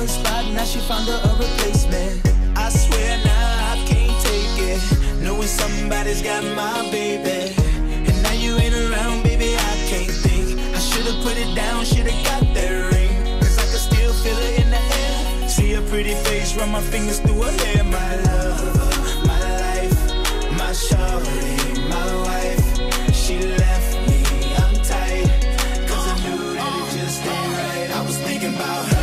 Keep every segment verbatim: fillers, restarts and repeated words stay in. one spot, now she found her a replacement. I swear now I can't take it, knowing somebody's got my baby. And now you ain't around, baby, I can't think. I should've put it down, should've got that ring, cause I could still feel it in the air. See her pretty face, run my fingers through her hair. My love, my life, my shawty, my wife. She left me, I'm tight, cause I knew that it just ain't right. I was thinking about her.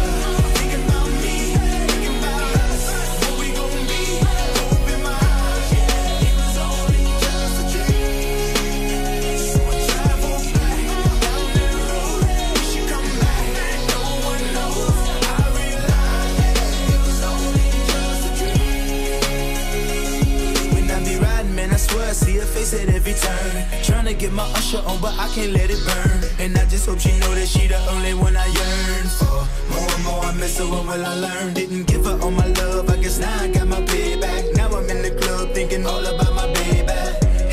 See her face at every turn, tryna get my usher on, but I can't let it burn. And I just hope she know that she the only one I yearn for. More and more I miss her, when will I learn? Didn't give her all my love, I guess now I got my payback. Now I'm in the club thinking all about my baby.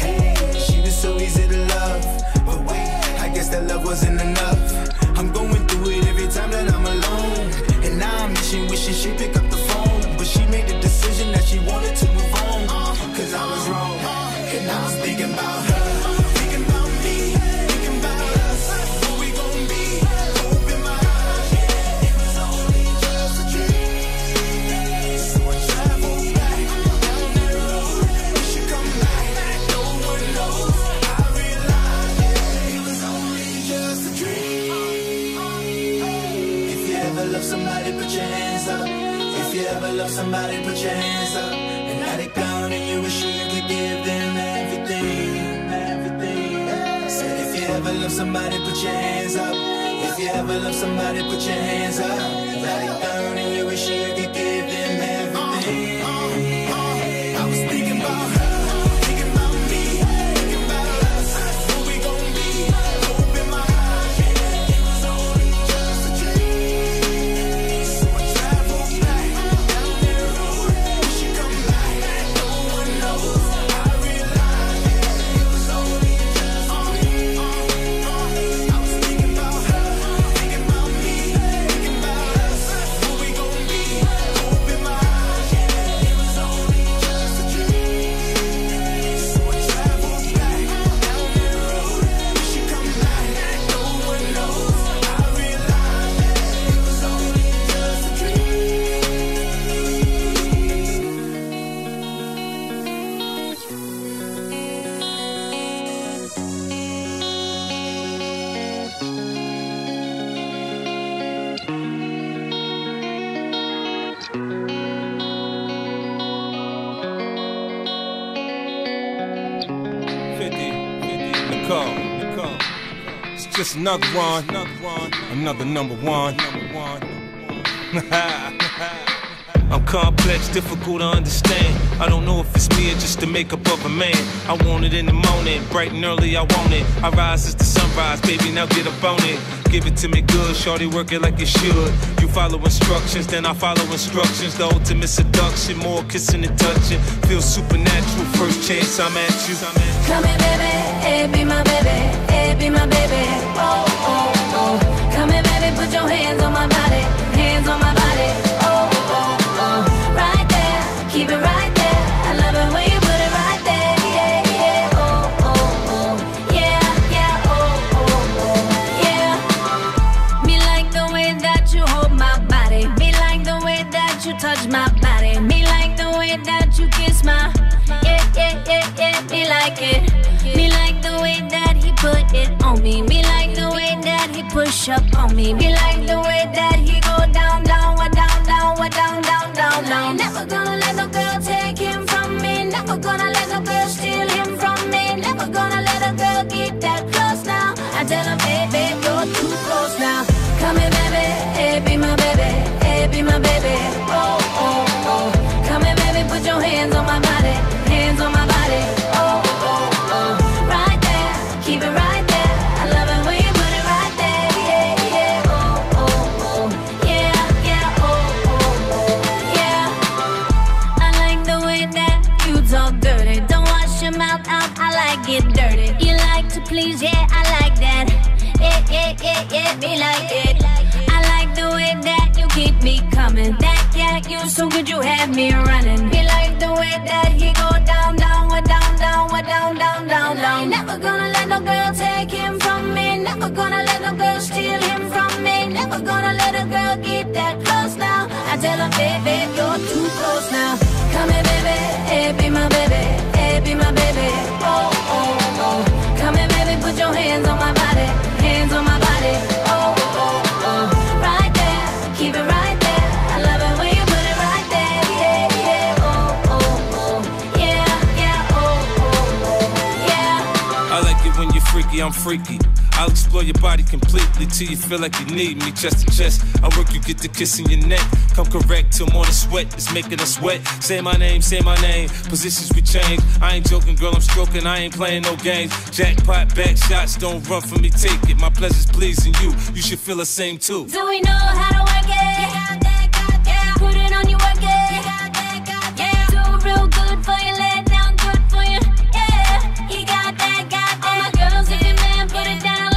Hey, she was so easy to love, but wait, I guess that love wasn't enough. I'm going through it every time that I'm alone, and now I'm wishing, wishing she'd pick up the phone. But she made the decision that she wanted to move on, cause I was wrong. And I was thinking about her. Somebody put your hands up. If you ever love somebody, put your hands up. Let it down and you wish you could give them everything. Uh, uh, uh, I was thinking about her. Just another one, another number one. I'm complex, difficult to understand. I don't know if it's me or just the makeup of a man. I want it in the morning, bright and early I want it. I rise as the sunrise, baby, now get up on it. Give it to me good, shorty, work it like it should. You follow instructions, then I follow instructions. The ultimate seduction, more kissing and touching. Feel supernatural, first chance I'm at you. Come here, baby, hey, be my baby, hey, be my baby. Oh, oh, oh. Come here, baby, put your hands on my body, hands on my body. Oh, oh, oh. Right there, keep it right. Touch my body, me like the way that you kiss my, yeah, yeah, yeah, yeah, me like it. Me like the way that he put it on me, me like the way that he push up on me, me like the way that he go down, down, down, down, down, down, down, down. Never gonna let no girl take him from me, never gonna let no girl steal him from me, never gonna let a girl get that close now. I tell him, baby, you're too close now. Come here, baby, hey, be my baby, hey, be my baby. Oh, oh, oh. Come here, baby, put your hands on my body, hands on my body. Oh, oh, oh. Right there, keep it right. Be like it. I like the way that you keep me coming. That cat, you so good, you had me running. He like the way that he go down, down, down, down, down, down, down, down. Never gonna let no girl take him from me. Never gonna let no girl steal him from me. Never gonna let a girl get that close now. I tell him, baby, you're too close now. Come here, baby, hey, be my baby, hey, be my baby. Oh, oh, oh. Come here, baby, put your hands on my body, hands on my body. Oh, oh, oh. Right there, keep it right there. I love it when you put it right there. Yeah, yeah, oh, oh, oh. Yeah, yeah, oh, oh, oh. Yeah. I like it when you're freaky, I'm freaky. I'll explore your body completely till you feel like you need me, chest to chest. I work, you get the kiss in your neck. Come correct till more than sweat is making us wet. Say my name, say my name. Positions we change. I ain't joking, girl, I'm stroking. I ain't playing no games. Jackpot, back shots, don't run for me, take it. My pleasure's pleasing you. You should feel the same too. Do we know how to work it? Yeah, that got that. Put it on you, work it. Yeah, that got that. Do real good for your leg. Never, never, never,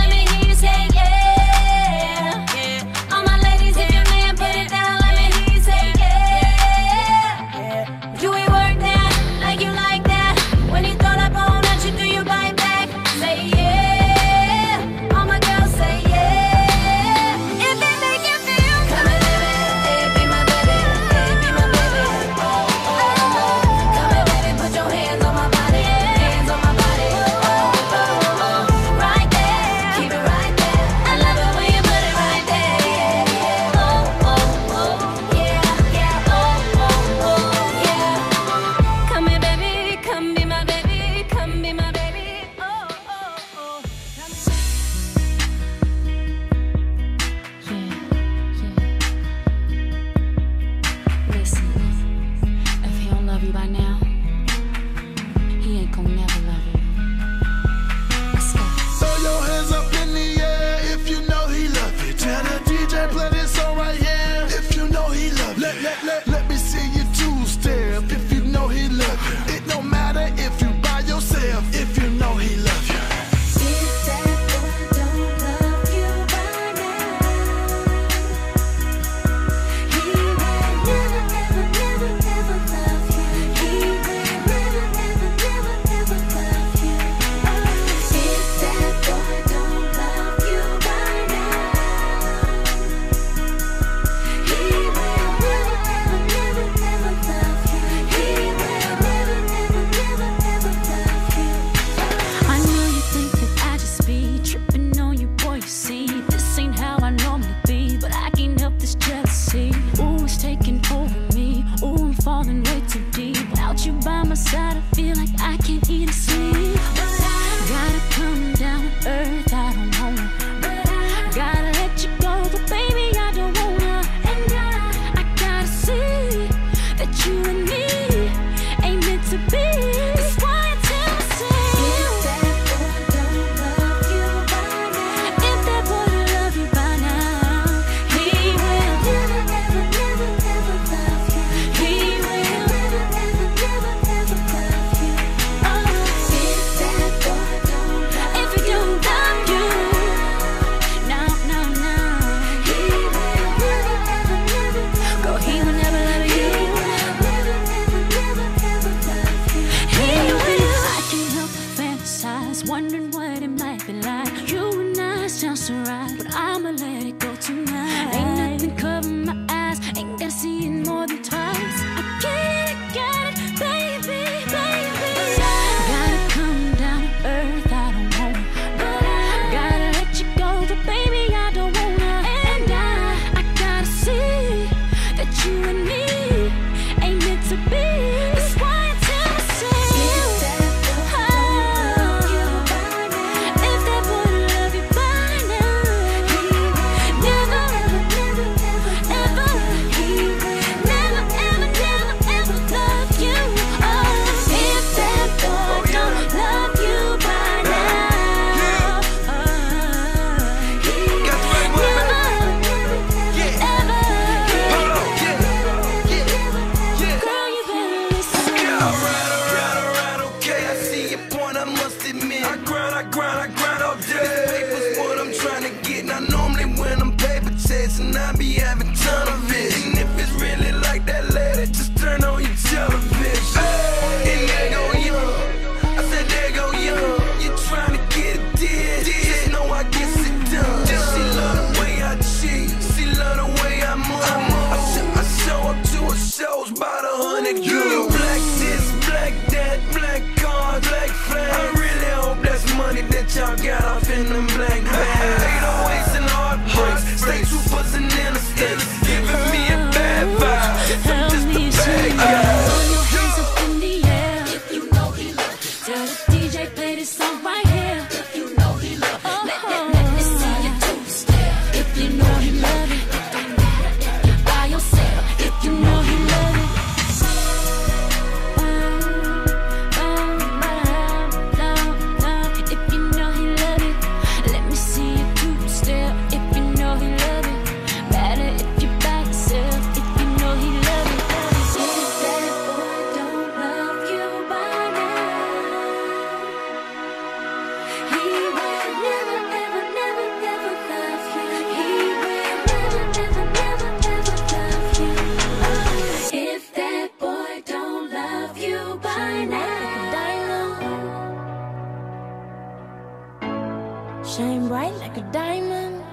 diamond.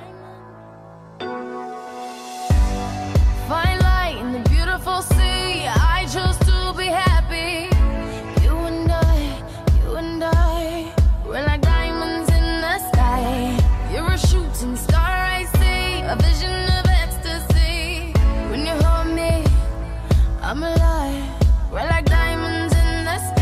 Find light in the beautiful sea. I chose to be happy. You and I, you and I, we're like diamonds in the sky. You're a shooting star I see, a vision of ecstasy. When you hold me, I'm alive. We're like diamonds in the sky.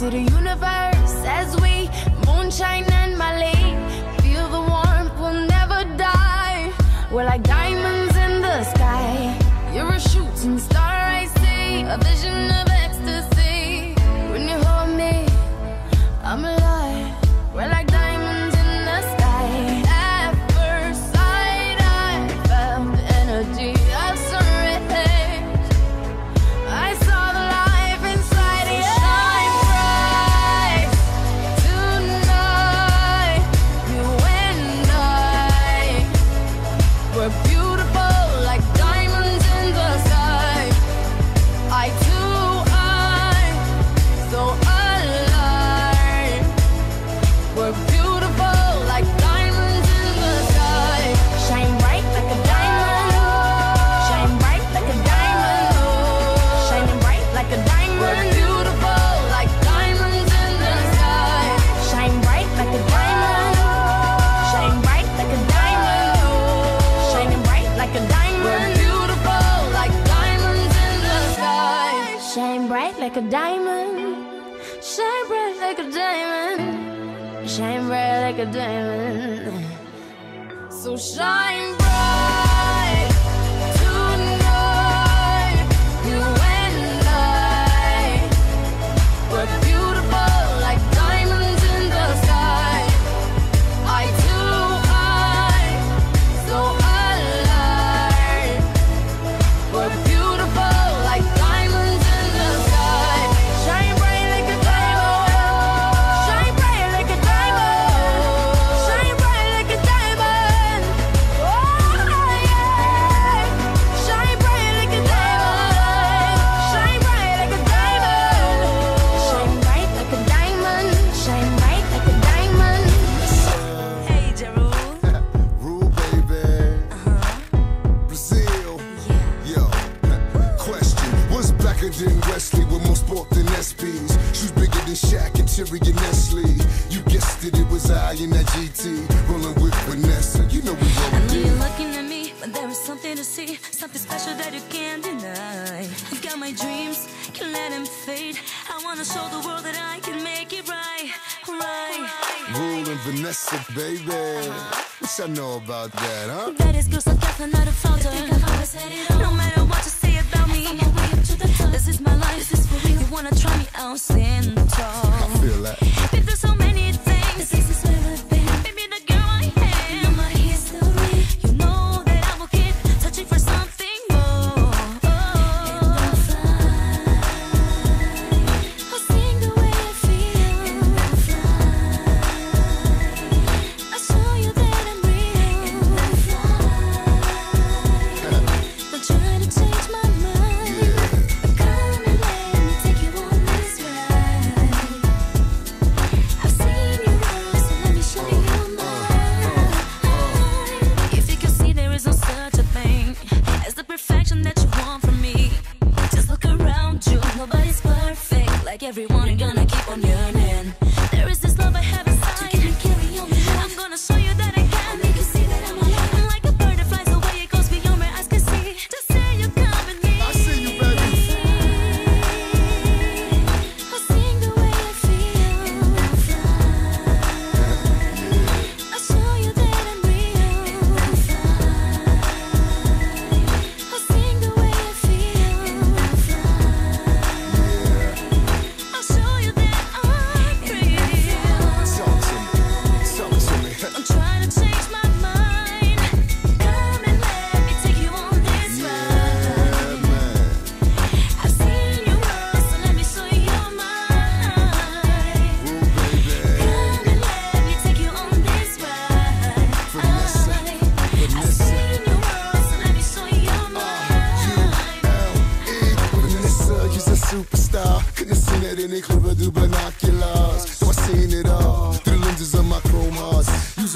To the universe as we moonshine and Mali, feel the warmth, we'll never die. We're like diamonds in the sky. You're a shooting star I see, a vision of ecstasy. When you hold me, I'm alive. We're like diamonds in the sky. At first sight I felt the energy of surrender. I saw the life inside of you. Like a diamond, shine bright like a diamond, shine bright like a diamond, so shine bright tonight, you and I, we're beautiful like diamonds in the sky, I too high, so alive, we're beautiful like diamonds in the sky. Shaq and Terry and Nestle. You guessed it, it was I in that G T, rolling with Vanessa. You know we all did. I know you're looking at me, but there is something to see, something special that you can't deny. I've got my dreams, can't let them fade. I wanna show the world that I can make it right, right. Rolling Vanessa, baby. Uh-huh. Wish I know about that, huh? That is girl, so that's another falter. No matter what you say about me, this is my life. This is for real. You wanna try me out, stand tall. I feel that. Been through so many things. This is where I've been. Baby, the girl I am. You know my history. You know that I will keep searching for something more. Oh. And I'll fly. I'll sing the way I feel. And I'll fly. I'll show you that I'm real. And I'll fly. Don't try to change my mind. I've seen you.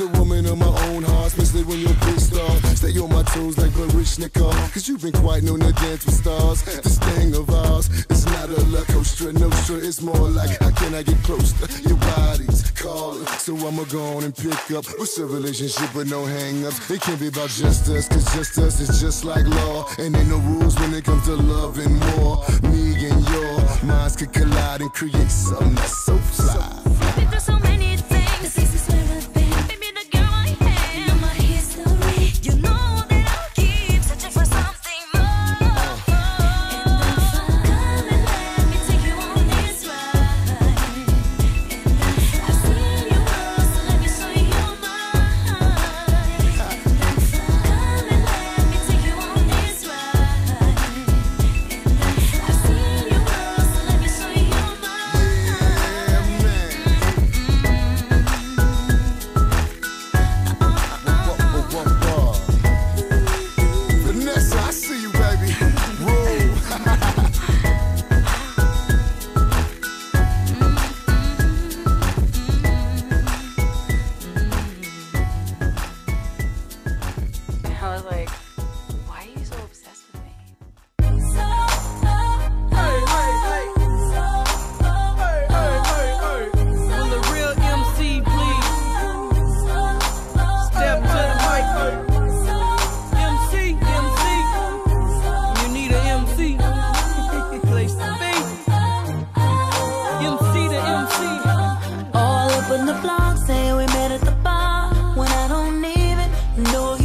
a woman of my own heart, especially when you're pissed off. Stay on my toes like Barishnikov, cause you've been quite known to dance with stars. This thing of ours, it's not a La Costa Nostra, it's more like how can I get close to your body's calling. So I'ma go on and pick up what's a relationship but no hang-ups. It can't be about just us, cause just us is just like law, and ain't no rules when it comes to love and war. Me and your minds could collide and create something that's so fly. Been through so many things, this is where I've been. Baby, the girl I am, you know my history. You know that I'll keep searching for something more. And I'm fine. Come and let me take you on this ride. And I've seen you once, so let me show you mine. And I'm fine. Come and let me take you on this ride. And I've seen you once, so let me show you mine. I was like, why are you so obsessed with me? So, oh, hey, hey, hey. So, oh, hey, hey, hey, hey. So, will the real M C please so, oh, step to the mic? So, M C, M C, you need an M C. Place to be. M C to M C. All up in the blog, say we met at the bar when I don't even know you.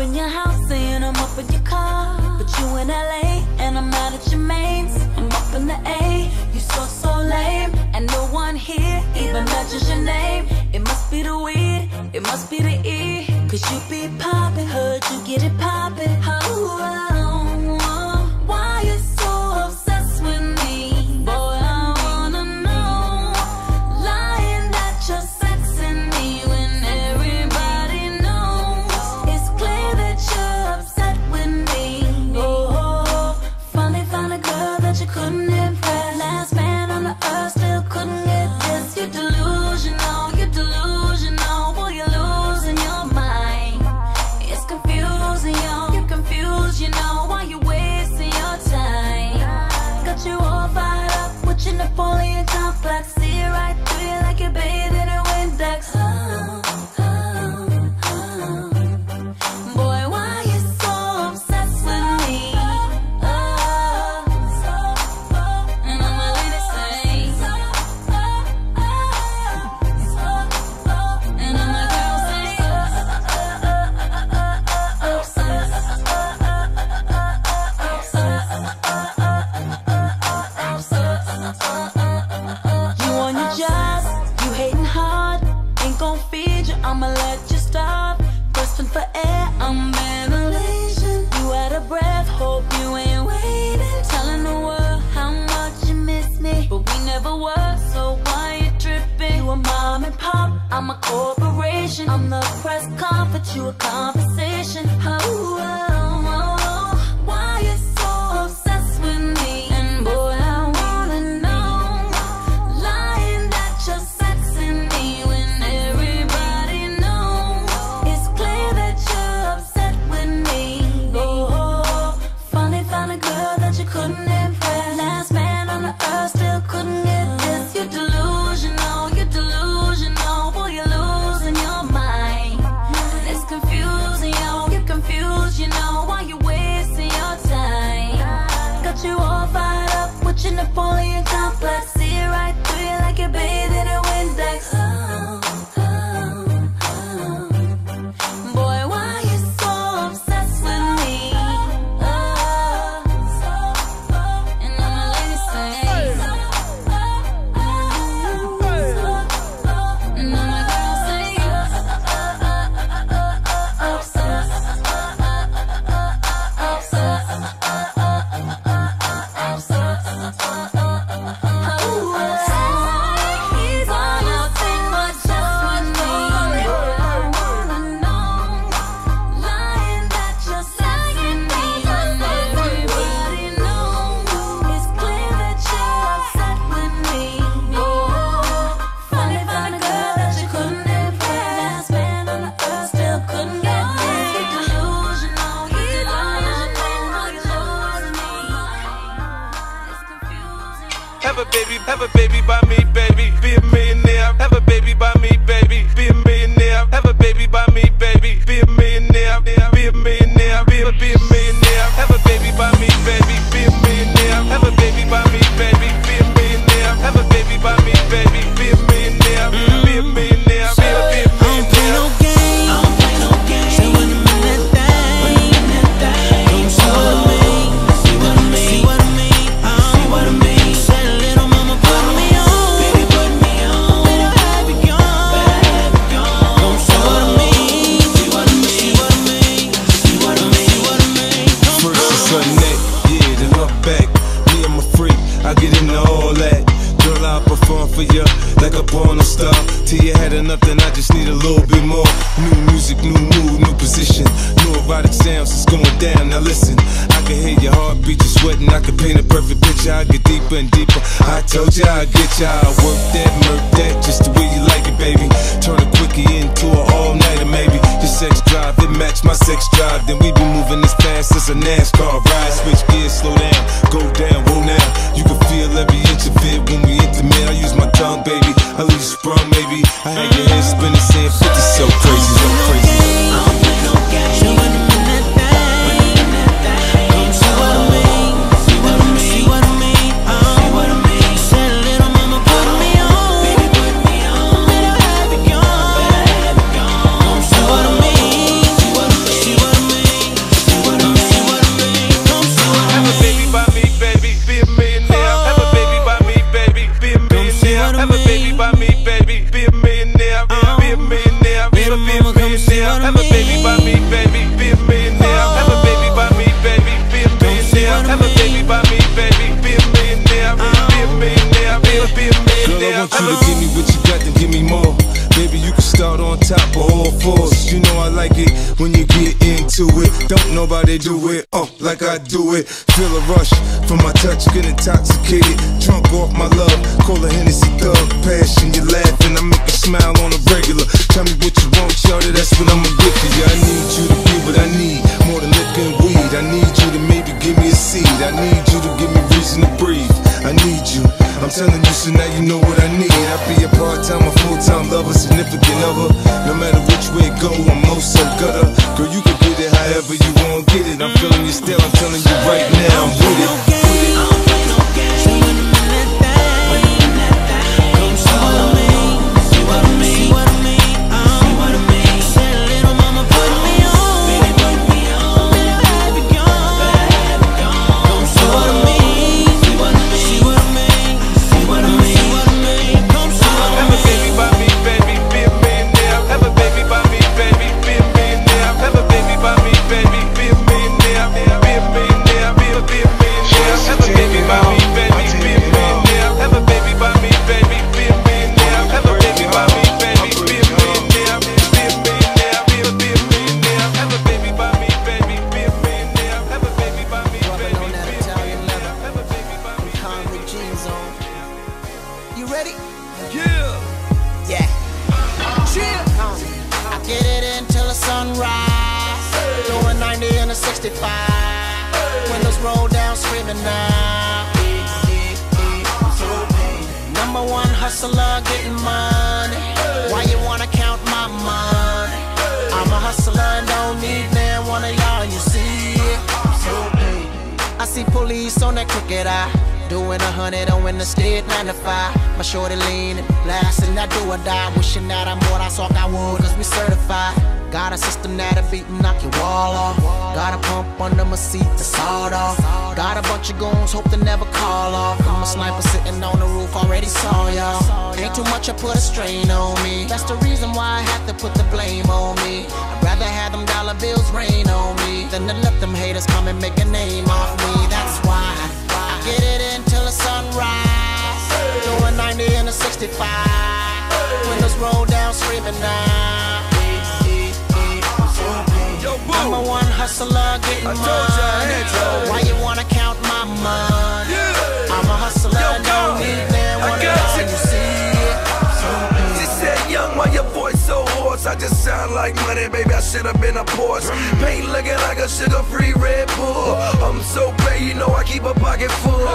In your house and I'm up in your car, but you in L A and I'm out at your mains. I'm up in the A, you so so lame, and no one here even mentions your name. It must be the weed, it must be the E, cause you be poppin', heard you get it poppin'. Oh, Napoleon complex, see right through you like you're bathed in a Windex. Oh, oh, oh. Boy, why you so obsessed with me? Oh, and I'ma let it sing. And I'ma girl sing. I'ma let you stop, grasping for air, I'm ventilation. You out of breath, hope you ain't waiting. Telling the world how much you miss me, but we never were, so why you tripping? You a mom and pop, I'm a corporation. I'm the press conference, you a conversation. Oh, oh, oh, oh. Why you so obsessed with me? And boy, I wanna know, lying that you're sexing me when every Napoleon complex, see right through you like you're bathed in a Windex. Oh, oh, oh. Boy, why you so obsessed with me? Oh, and I'ma let it sing. Oh, and I'ma girl sing. That you have a baby by me, baby, be a millionaire. Have a baby by me, baby, be a millionaire. Have a baby by me, baby, be a millionaire. Be a millionaire, be a be a millionaire. Have a baby by me, baby, be a millionaire. Have a baby by me, baby, be a millionaire. Have a baby by me, baby, be a millionaire. Be a millionaire, be a be a millionaire. Like a porno star, till you had enough, then I just need a little bit more. New music, new mood, new position, new erotic sounds, it's going down. Now listen, I can hear your heartbeat, you're sweating. I can paint a perfect picture, I get deeper and deeper. I told ya, I get ya, I work that, murk that, just the way you like it, baby. Turn a quickie into an all-nighter, maybe. Your sex drive, it match my sex drive, then we be moving as fast as a NASCAR ride. Switch gears, slow down, go down, roll now. You can feel every inch of it when we intimate. I use my tongue, baby, I leave you sprung, maybe. I had your head spinning, saying fifty, so crazy, so crazy. I don't play no games. You want me in that thing, in that thing. Come see what I mean, see what I mean, see what I mean, see what I mean. Said little mama, put me on, baby, put me on. Better have it gone, better have it gone. Come see what I mean, see what I mean, see what I mean, see what I mean, see what I mean. Come see what I mean. Have a baby by me, baby, be a millionaire. Have a baby by me, baby, be a millionaire. Have a baby by me, baby, be a millionaire. Be a millionaire, be a millionaire. Have a baby by me, baby, be a millionaire. Have a baby by me, baby, be a millionaire. Have a baby by me, baby, be a millionaire. Be a millionaire, be a be a millionaire. Girl, I want you to give me what you got, then give me more. Baby, you can start on top of all fours. You know I like it when you get into it. Don't nobody do it, oh, like I do it. Feel a rush from my touch, get intoxicated. Drunk off my love, call a Hennessy thug. Passion, you laughing, I make you smile on a regular. Tell me what you want, shawty, that's what I'ma give to you. I need you to be what I need, more than liquor and weed. I need you to maybe give me a seed. I need you to give me reason to breathe. I need you, I'm telling you, so now you know what I need. I be a part-time or full-time lover, significant other. No matter which way it go, I'm no so gutter. Girl, you can get it however you want, get it. I'm feeling you still, I'm telling you right now, I'm with it. I don't play no games. See what I mean, that thing. Come see what I mean, see what I mean, see what I mean, see what I mean. Said little mama, put me on, baby, put me on. Better have it gone, better have it gone. Come see what I mean, see what I mean, see what I mean, see what I mean. Come see what I mean. Have a baby by me, baby. Hope to never call off. I'm a sniper sitting on the roof, already saw y'all. Ain't too much, I put a strain on me. That's the reason why I have to put the blame on me. I'd rather have them dollar bills rain on me than to let them haters come and make a name off me. That's why I get it until the sunrise. Doing ninety and a sixty-five. Windows roll down, screaming now. Number one hustler getting money. Why you wanna count my money? Yeah. I'm a hustler, no need man. I got you. She said, young, why your voice so hoarse? I just sound like money, baby. I should have been a Porsche. Paint looking like a sugar-free Red Bull. I'm so paid, you know I keep a pocket full.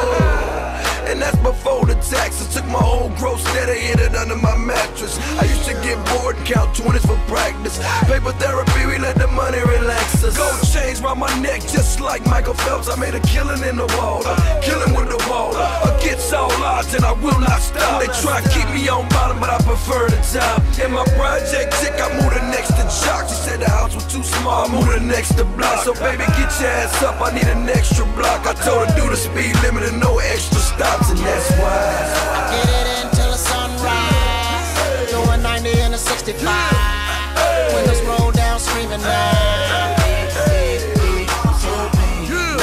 And that's before the taxes. Took my old gross debt and hid it under my mattress. I used to get bored and count twenties for practice. Paper therapy, we let the money relax us. Gold chains round my neck just like Michael Phelps. I made a killing in the water, killing with the water. Against all odds and I will not stop. They try to keep me on bottom but I prefer the top. In my project tick, I moved the next to Jock. She said the house was too small, I moved the next to Block. So baby get your ass up, I need an extra block. I told her do the speed limit and no extra stops. And that's why I get it in till the sunrise, doing ninety and a sixty-five. Windows roll down screaming now.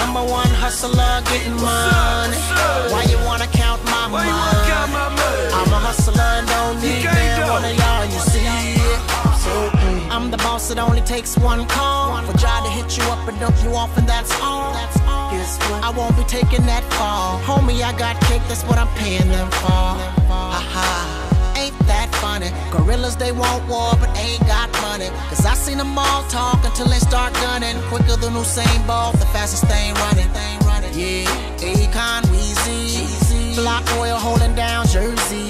Number one hustler getting money. Why you wanna count my money? I'm a hustler and don't need damn one of y'all, you see. I'm the boss, it only takes one call for Jai to hit you up and dump you off, and that's all. I won't be taking that fall. Homie, I got cake, that's what I'm paying them for. Ha-ha, ain't that funny? Gorillas, they want war, but ain't got money. Cause I seen them all talk until they start gunning. Quicker than Usain Bolt, the fastest thing running. Yeah, Akon, Weezy, Block Royal holding down Jersey.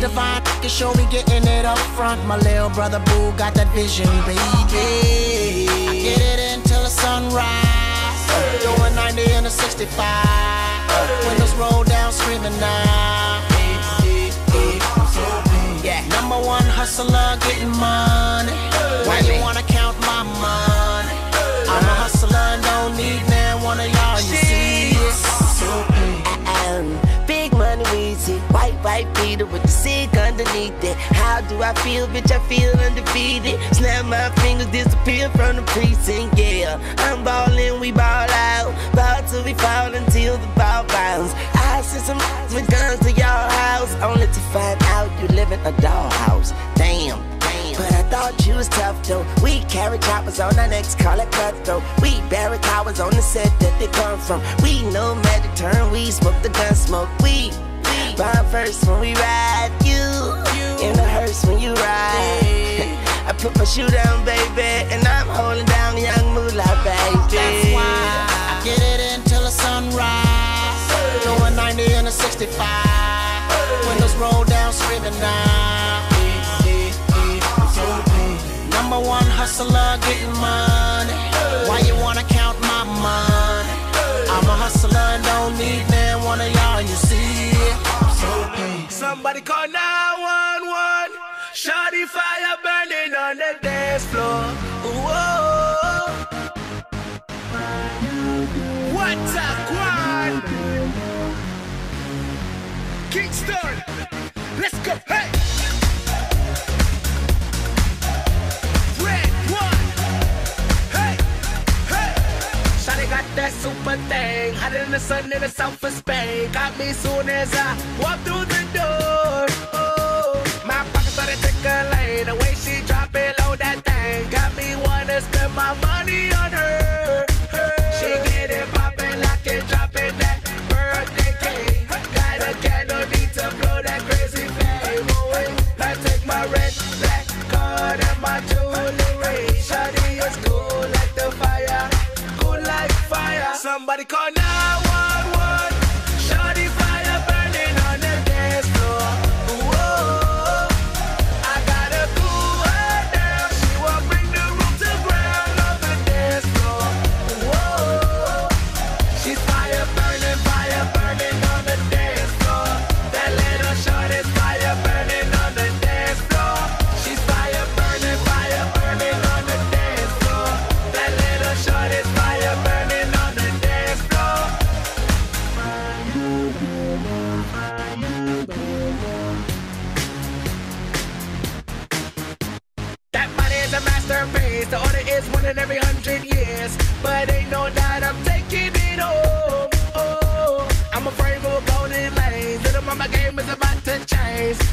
Divine can show me getting it up front. My little brother Boo got that vision, baby. I get it until the sunrise. Doing ninety and a sixty-five. Windows roll down screaming now. Yeah. Number one hustler getting money. Why you wanna count my money? I'm a hustler and don't need man one of y'all, you see. Big money Weezy, white white beater with the sick underneath it. How do I feel, bitch? I feel undefeated. Snap my fingers, disappear from the precinct. Yeah, I'm ballin', we ball out, ball till we fall until the ball bounce. I sent some with guns to y'all house, only to find out you live in a dollhouse. Damn, damn. But I thought you was tough though. We carry choppers on our necks, call it cutthroat. We bury towers on the set that they come from. We know magic turn, we smoke the gun smoke. We bomb first when we ride you, in the hearse when you ride. I put my shoe down, baby, and I'm holding down young moolah, baby. That's why I get it until the sunrise, doing ninety and a sixty-five. Windows roll down, screaming now. Number one hustler getting money. Why you wanna count my money? I'm a hustler and don't need man one of y'all, you see. Somebody call nine one one. Shawty fire burning on the dance floor. Whoa. What a quad. Kingston, let's go. Hey. Red one. Hey. Hey. Shawty got that super thing, hot in the sun in the south of Spain. Got me soon as I walk through the door. Oh, my pockets started tickling. The way she drop it low, that thing got me wanna spend my money on her. her. She get it poppin', lock it, drop it. That birthday cake, got a candle, need to blow that crazy flame away. I take my red, black card and my jewelry. Shawty is cool like the fire, cool like fire. Somebody call now.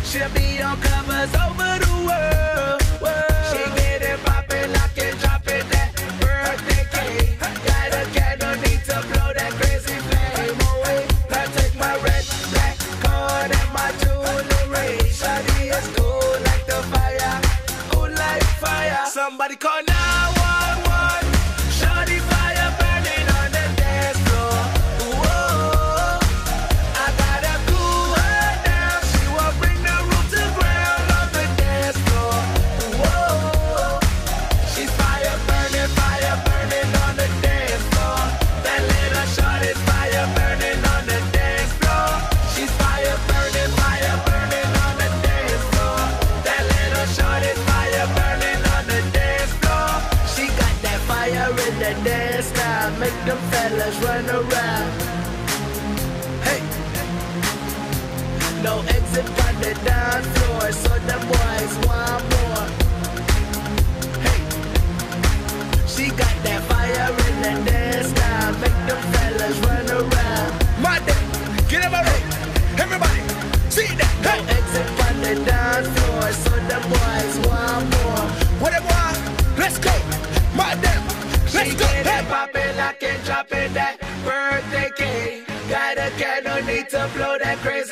She'll be on covers over the world, world. She get it poppin', lock it, drop it, that birthday cake. Got a candle, need to blow that crazy flame away. I take my red, black card and my jewelry. Shawty is cool like the fire, cool like fire. Somebody call now. around. Hey, no exit by the dance floor, so the boys want more. Hey, she got that fire in the dance now, make them fellas run around. My day, get up, hey, everybody, see that. Hey. No exit by the dance floor, so the boys want more. What it want? Let's go, my damn. Let's go. Hey. Poppin', lockin', droppin' that birthday cake. Got a candle, need to blow that crazy.